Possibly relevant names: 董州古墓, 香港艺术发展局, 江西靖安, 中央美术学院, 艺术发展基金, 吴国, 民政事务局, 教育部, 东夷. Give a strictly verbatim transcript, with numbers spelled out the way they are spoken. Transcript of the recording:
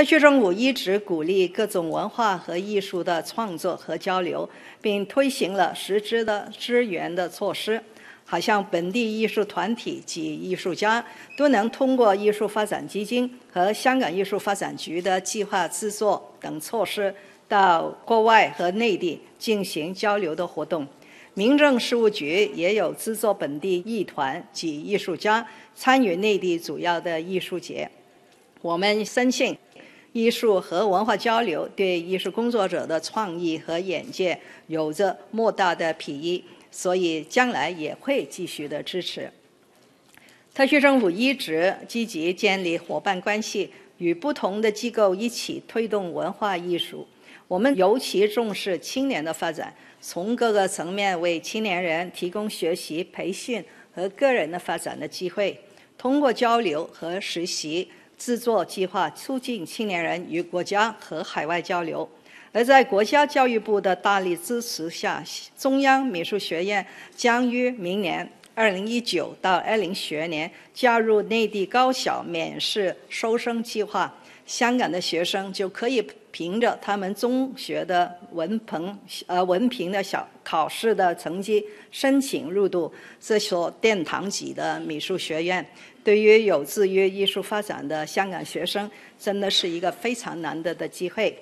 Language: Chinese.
特区政府一直鼓励各种文化和艺术的创作和交流，并推行了实质的支援的措施，好像本地艺术团体及艺术家都能通过艺术发展基金和香港艺术发展局的计划制作等措施，到国外和内地进行交流的活动。民政事务局也有制作本地艺团及艺术家参与内地主要的艺术节。我们深信，艺术和文化交流对艺术工作者的创意和眼界有着莫大的裨益，所以将来也会继续的支持。特区政府一直积极建立伙伴关系，与不同的机构一起推动文化艺术。我们尤其重视青年的发展，从各个层面为青年人提供学习、培训和个人的发展的机会，通过交流和实习制作计划促进青年人与国家和海外交流。而在国家教育部的大力支持下，中央美术学院将于明年二零一九到二零学年加入内地高校免试收生计划，香港的学生就可以凭着他们中学的文凭呃文凭的小考试的成绩申请入读这所殿堂级的美术学院。对于有志于艺术发展的香港学生，真的是一个非常难得的机会。